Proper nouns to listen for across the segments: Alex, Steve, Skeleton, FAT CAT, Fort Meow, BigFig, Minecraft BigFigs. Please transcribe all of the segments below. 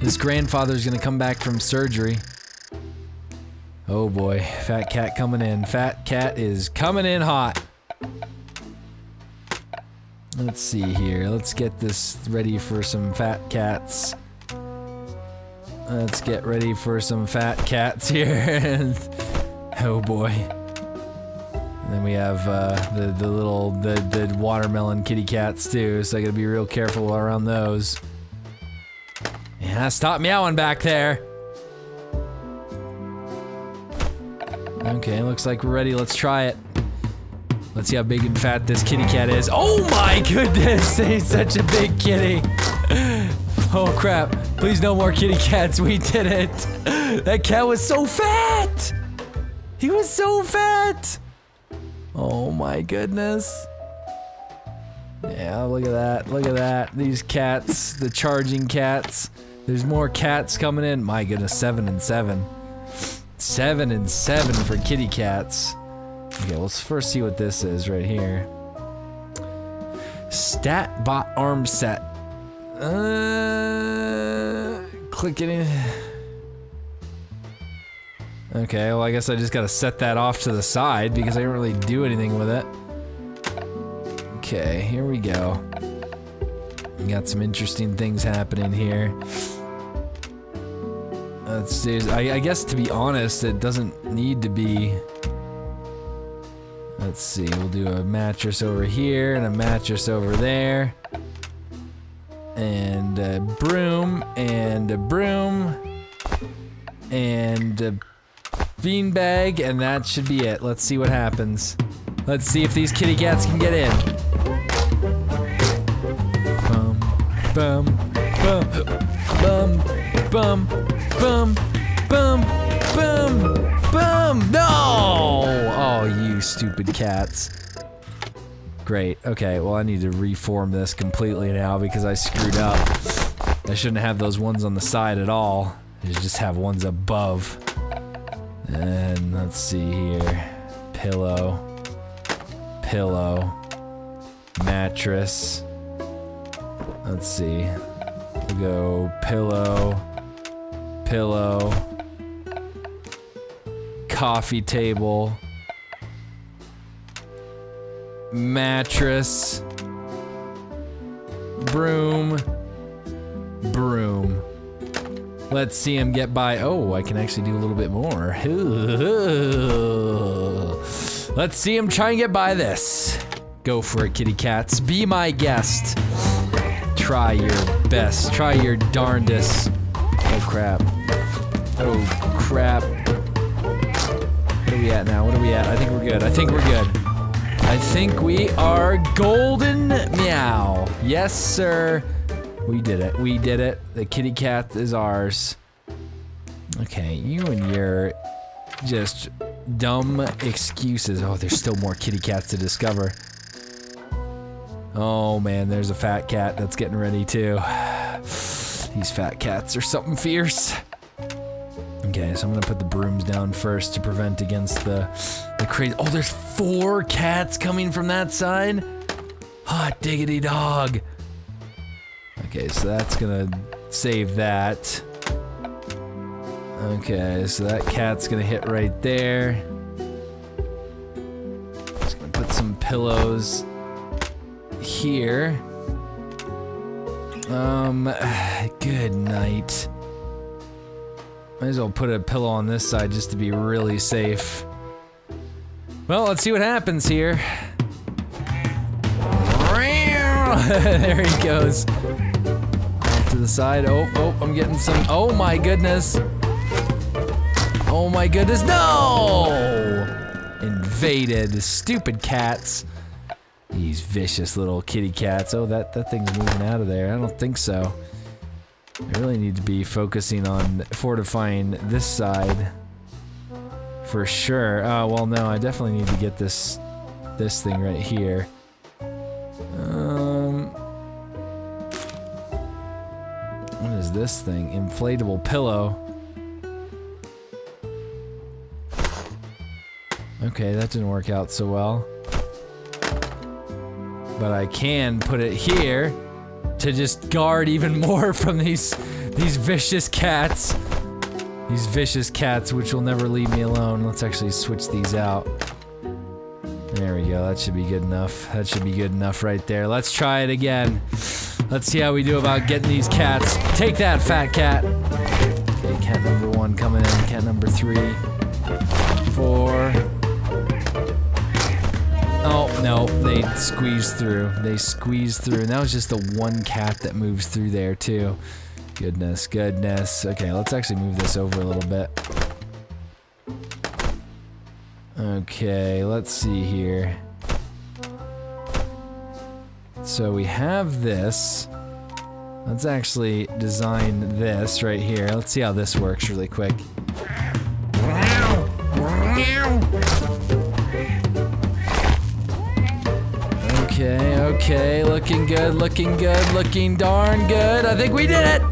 His grandfather's gonna come back from surgery. Oh boy, Fat Cat coming in. Fat Cat is coming in hot. Let's see here. Let's get this ready for some Fat Cats. Let's get ready for some Fat Cats here. Oh boy. And then we have the watermelon kitty cats too, so I gotta be real careful around those. Yeah, stop meowing back there. Okay, looks like we're ready. Let's try it. Let's see how big and fat this kitty cat is. Oh my goodness, he's such a big kitty. Oh crap, please no more kitty cats, we did it. That cat was so fat. He was so fat. Oh my goodness. Yeah, look at that, look at that. These cats, the charging cats. There's more cats coming in. My goodness, 7 and 7. 7 and 7 for kitty cats. Okay, let's first see what this is right here. StatBot arm set. Click it in. Okay, well I guess I just gotta set that off to the side because I didn't really do anything with it. Okay, here we go. We got some interesting things happening here. Let's see, I guess to be honest, it doesn't need to be... Let's see, we'll do a mattress over here, and a mattress over there. And a broom, and a broom. And a beanbag, and that should be it. Let's see what happens. Let's see if these kitty cats can get in. Bum, bum, bum, bum, bum, bum, bum, bum. No! Oh, you stupid cats. Great. Okay, well I need to reform this completely now because I screwed up. I shouldn't have those ones on the side at all. I should just have ones above. And let's see here. Pillow. Pillow. Mattress. Let's see. We'll go pillow. Pillow. Coffee table. Mattress. Broom. Broom. Let's see him get by. Oh, I can actually do a little bit more. Let's see him try and get by this. Go for it, kitty cats. Be my guest. Try your best. Try your darndest. Oh, crap. Oh, crap. What are we at now? What are we at? I think we're good. I think we're good. I think we are golden meow. Yes, sir. We did it. We did it. The kitty cat is ours. Okay, you and your just dumb excuses. Oh, there's still more kitty cats to discover. Oh man, there's a fat cat that's getting ready too. These fat cats are something fierce. Okay, so I'm gonna put the brooms down first to prevent against the crazy. Oh, there's 4 cats coming from that side. Hot diggity dog. Okay, so that's gonna save that. Okay, so that cat's gonna hit right there. Just gonna put some pillows here. Good night. Might as well put a pillow on this side just to be really safe. Well, let's see what happens here. There he goes. To the side. Oh, oh, I'm getting some. Oh my goodness. Oh my goodness. No! Invaded. Stupid cats. These vicious little kitty cats. Oh, that thing's moving out of there. I don't think so. I really need to be focusing on fortifying this side. For sure. Oh, well, no, I definitely need to get this thing right here. What is this thing? Inflatable pillow. Okay, that didn't work out so well. But I can put it here to just guard even more from these These vicious cats. These vicious cats which will never leave me alone. Let's actually switch these out. There we go, that should be good enough. That should be good enough right there. Let's try it again. Let's see how we do about getting these cats. Take that, fat cat. Okay, cat number one coming in. Cat number 3, 4. Oh, no, they squeeze through. They squeeze through. And that was just the one cat that moves through there, too. Goodness, goodness. Okay, let's actually move this over a little bit. Okay, let's see here. So we have this. Let's actually design this right here. Let's see how this works really quick. Okay, okay, looking good, looking good, looking darn good. I think we did it!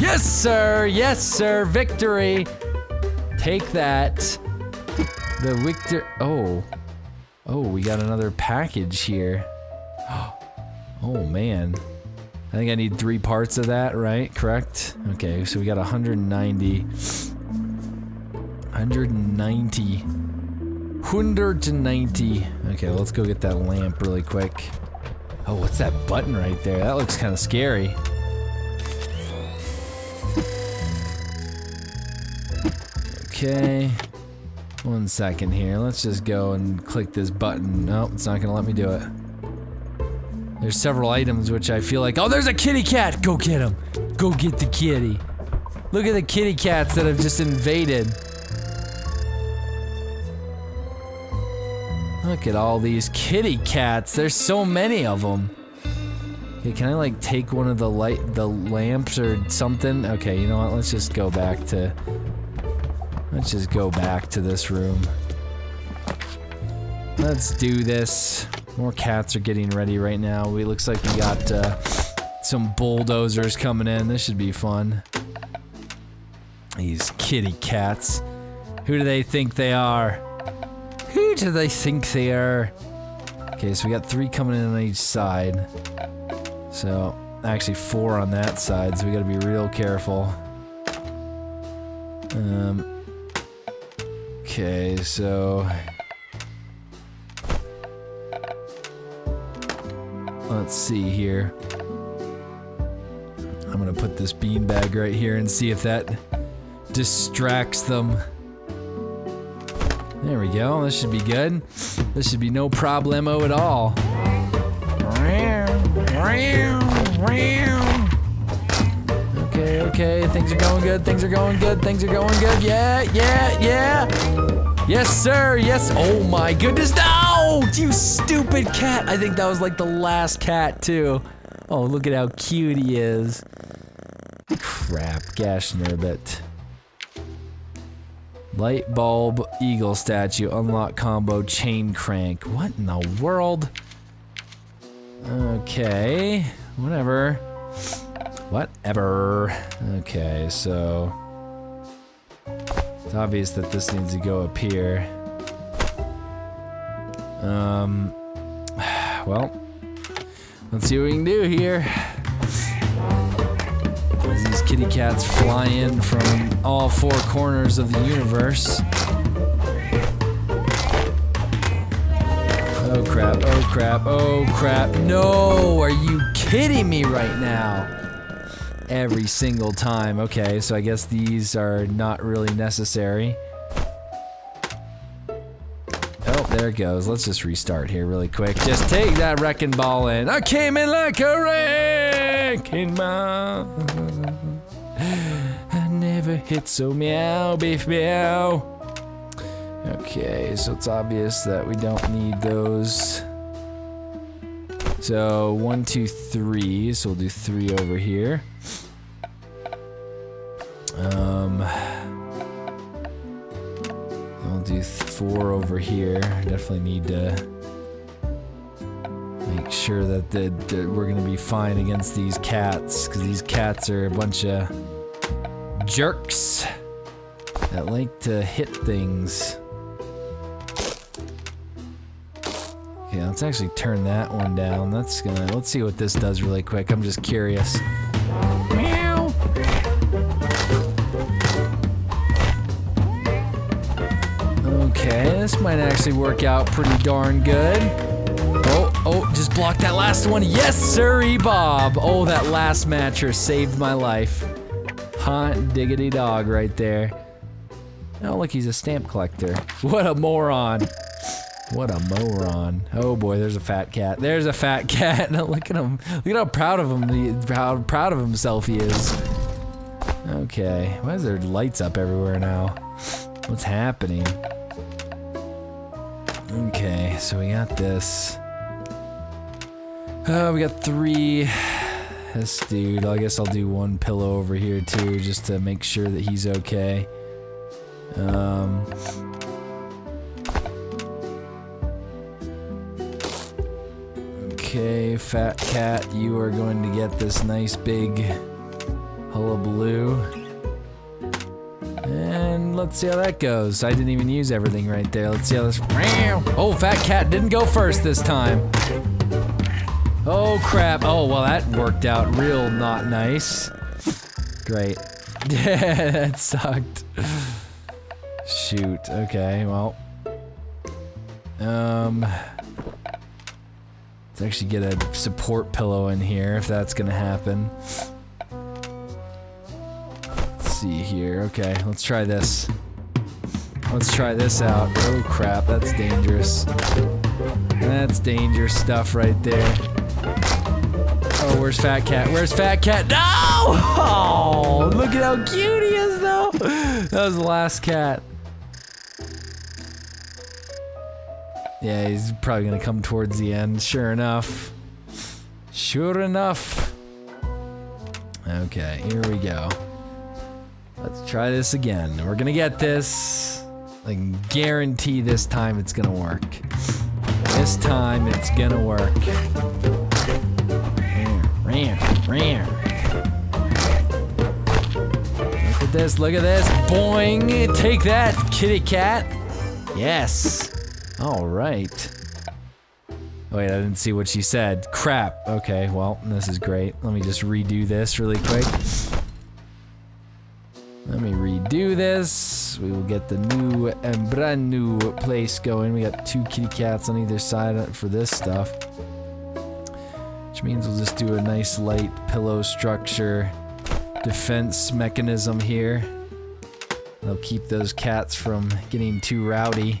Yes, sir! Yes, sir! Victory! Take that. The victor- oh. Oh, we got another package here. Oh, man. I think I need 3 parts of that, right? Correct? Okay, so we got 190. 190. 190. Okay, let's go get that lamp really quick. Oh, what's that button right there? That looks kind of scary. Okay. One second here. Let's just go and click this button. Nope, it's not gonna let me do it. There's several items which I feel like- oh, there's a kitty cat! Go get him! Go get the kitty! Look at the kitty cats that have just invaded. Look at all these kitty cats. There's so many of them. Okay, can I like take one of the lamps or something? Okay, you know what? Let's just go back to... let's just go back to this room. Let's do this. More cats are getting ready right now. We looks like we got some bulldozers coming in. This should be fun. These kitty cats. Who do they think they are? Who do they think they are? Okay, so we got 3 coming in on each side. So, actually 4 on that side, so we gotta be real careful. Okay, so... let's see here. I'm gonna put this beanbag right here and see if that distracts them. There we go, this should be good. This should be no problemo at all. Okay, okay, things are going good, things are going good, things are going good, yeah, yeah, yeah! Yes, sir, yes, oh my goodness, no! You stupid cat! I think that was like the last cat, too. Oh, look at how cute he is. Crap, gosh, Nurbit. Light bulb, eagle statue, unlock combo, chain crank. What in the world? Okay, whatever. Whatever. Okay, so... it's obvious that this needs to go up here. Well, let's see what we can do here. These kitty cats fly in from all 4 corners of the universe. Oh crap, oh crap, oh crap. No, are you kidding me right now? Every single time. Okay, so I guess these are not really necessary. Oh, there it goes. Let's just restart here really quick. Just take that wrecking ball in. I came in like a wrecking ball. I never hit so meow, beef meow. Okay, so it's obvious that we don't need those. So, 1, 2, 3. So we'll do 3 over here. We'll do 4 over here. Definitely need to make sure that we're gonna be fine against these cats, because these cats are a bunch of jerks that like to hit things. Okay, let's actually turn that one down. Let's see what this does really quick. I'm just curious. Meow. This might actually work out pretty darn good. Oh, just blocked that last one. Yes, sirree, Bob. Oh, that last matcher saved my life. Haunt diggity dog right there. Oh, look, he's a stamp collector. What a moron. What a moron. Oh boy, there's a fat cat. There's a fat cat. Look at him. Look at how proud of him how proud of himself he is. Okay. Why is there lights up everywhere now? What's happening? Okay, so we got this. We got three. This dude, I guess I'll do one pillow over here too, just to make sure that he's okay. Okay, Fat Cat, you are going to get this nice big hullabaloo. And let's see how that goes. I didn't even use everything right there. Let's see how this. Oh, Fat Cat didn't go first this time. Oh crap. Oh, well, that worked out real not nice. Great. Yeah, that sucked. Shoot. Okay, well. Let's actually get a support pillow in here if that's gonna happen. Let's see here. Okay, let's try this. Let's try this out. Oh crap, that's dangerous. That's dangerous stuff right there. Oh, where's Fat Cat? Where's Fat Cat? No! Oh, look at how cute he is though! That was the last cat. Yeah, he's probably gonna come towards the end, sure enough. Sure enough. Okay, here we go. Let's try this again. We're gonna get this. I can guarantee this time it's gonna work. This time it's gonna work. Look at this, look at this. Boing! Take that, kitty cat. Yes. Alright. Wait, I didn't see what she said. Crap. Okay, well, this is great. Let me just redo this really quick. Let me redo this. We will get the new and brand new place going. We got two kitty cats on either side for this stuff. Which means we'll just do a nice light pillow structure defense mechanism here. They'll keep those cats from getting too rowdy.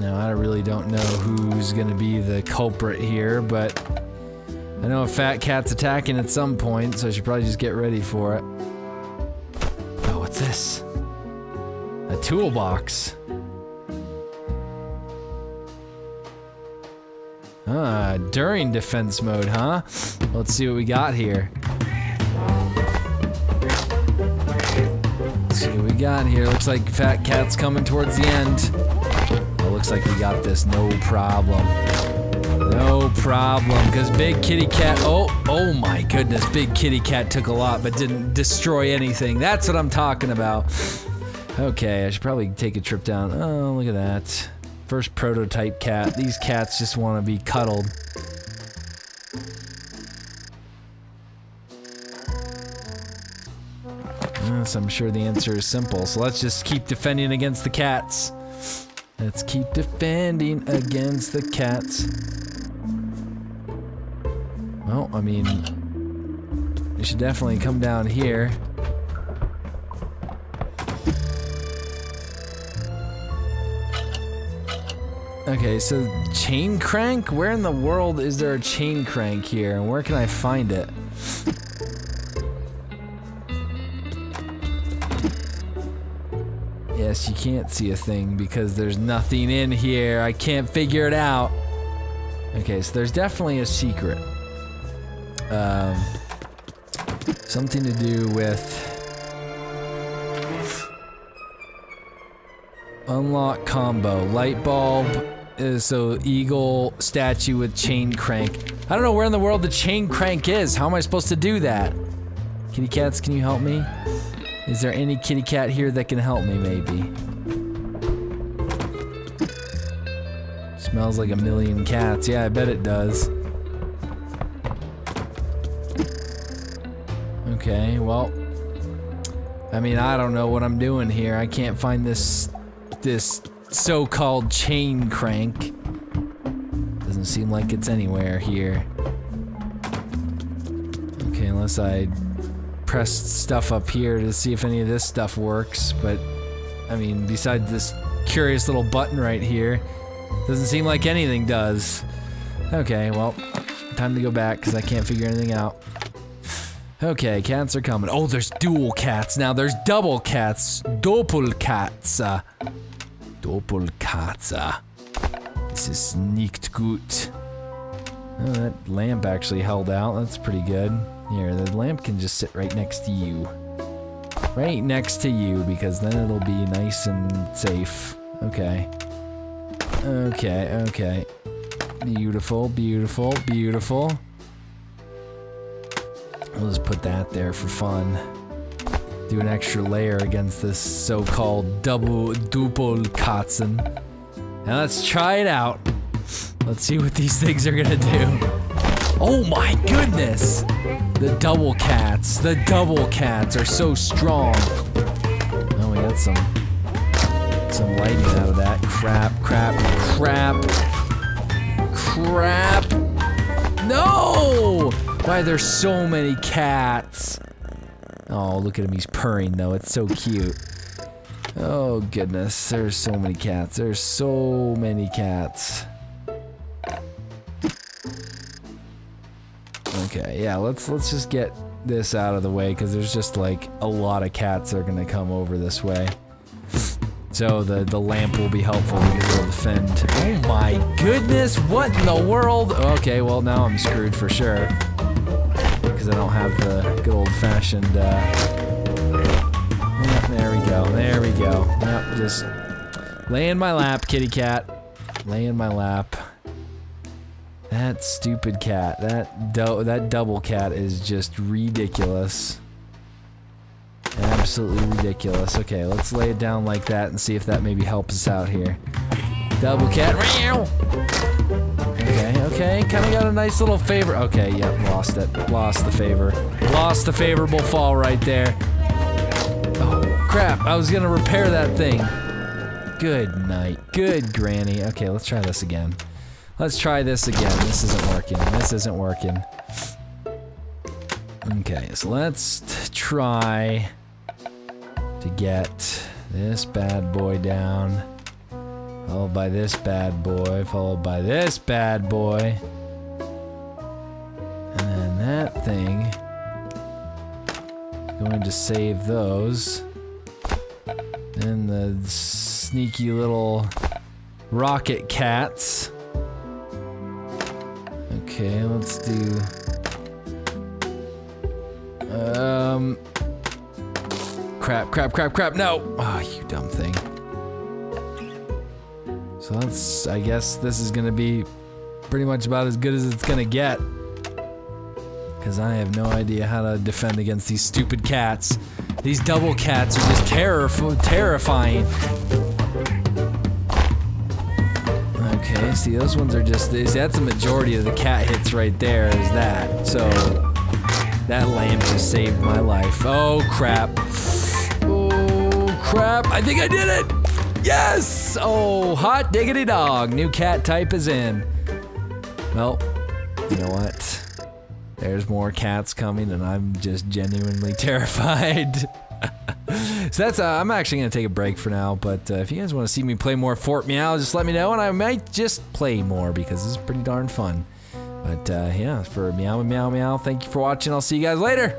Now, I really don't know who's gonna be the culprit here, but I know a fat cat's attacking at some point, so I should probably just get ready for it. Oh, what's this? A toolbox. Ah, during defense mode, huh? Let's see what we got here. Let's see what we got here. Looks like Fat Cat's coming towards the end. Looks like we got this, no problem. No problem, because Big Kitty Cat, oh my goodness, Big Kitty Cat took a lot but didn't destroy anything. That's what I'm talking about. Okay, I should probably take a trip down. Oh, look at that. First prototype cat. These cats just want to be cuddled. Yes, I'm sure the answer is simple, so let's just keep defending against the cats. Let's keep defending against the cats. Well, I mean, we should definitely come down here. Okay, so chain crank? Where in the world is there a chain crank here? And where can I find it? Yes, you can't see a thing because there's nothing in here. I can't figure it out. Okay, so there's definitely a secret. Something to do with... Unlock combo. Light bulb. So eagle statue with chain crank. I don't know where in the world the chain crank is. How am I supposed to do that? Kitty cats, can you help me? Is there any kitty cat here that can help me, maybe? Smells like a million cats. Yeah, I bet it does. Okay, well... I mean, I don't know what I'm doing here. I can't find this this so-called chain crank. Doesn't seem like it's anywhere here. Okay, unless I pressed stuff up here to see if any of this stuff works, but I mean, besides this curious little button right here, doesn't seem like anything does. Okay, well, time to go back because I can't figure anything out. Okay, cats are coming. Oh, there's dual cats now. There's double cats. Doppelkatze. Doppelkatze. This is nicht gut. Oh, that lamp actually held out. That's pretty good. Here, the lamp can just sit right next to you. Right next to you, because then it'll be nice and safe. Okay. Okay, okay. Beautiful, beautiful, beautiful. We'll just put that there for fun. Do an extra layer against this so-called Doppelkatzen. Now let's try it out. Let's see what these things are gonna do. Oh my goodness! The double cats are so strong. Oh, we got some lighting out of that. Crap, crap, crap, crap. No! Why there's so many cats? Oh, look at him, he's purring though, it's so cute. Oh goodness, there's so many cats, there's so many cats. Okay, yeah, let's just get this out of the way, because there's just like a lot of cats that are gonna come over this way. So the lamp will be helpful because it'll defend. Oh my goodness, what in the world? Okay, well now I'm screwed for sure. Because I don't have the good old-fashioned, yeah, there we go, there we go. Yep, just lay in my lap, kitty cat. Lay in my lap. That stupid cat, that double cat is just ridiculous. Absolutely ridiculous. Okay, let's lay it down like that and see if that maybe helps us out here. Double cat. Okay, okay, kinda got a nice little favor. Okay, yep, lost it. Lost the favor. Lost the favorable fall right there. Oh, crap, I was gonna repair that thing. Good night. Good granny. Okay, let's try this again. Let's try this again. This isn't working. This isn't working. Okay, so let's try to get this bad boy down, followed by this bad boy, followed by this bad boy, and then that thing. Going to save those. Then the sneaky little rocket cats. Okay, let's do. Crap, crap, crap, crap, no! Ah, you dumb thing. So that's, I guess this is gonna be pretty much about as good as it's gonna get. Because I have no idea how to defend against these stupid cats. These double cats are just terrifying. Okay, see those ones are just, see, that's the majority of the cat hits right there, is that, so. That lamp just saved my life. Oh crap. Oh crap. I think I did it! Yes! Oh, hot diggity dog. New cat type is in. Well, you know what? There's more cats coming and I'm just genuinely terrified. So that's, I'm actually gonna take a break for now, but if you guys wanna see me play more Fort Meow, just let me know and I might just play more because this is pretty darn fun. But yeah, for Meow Meow Meow, thank you for watching. I'll see you guys later.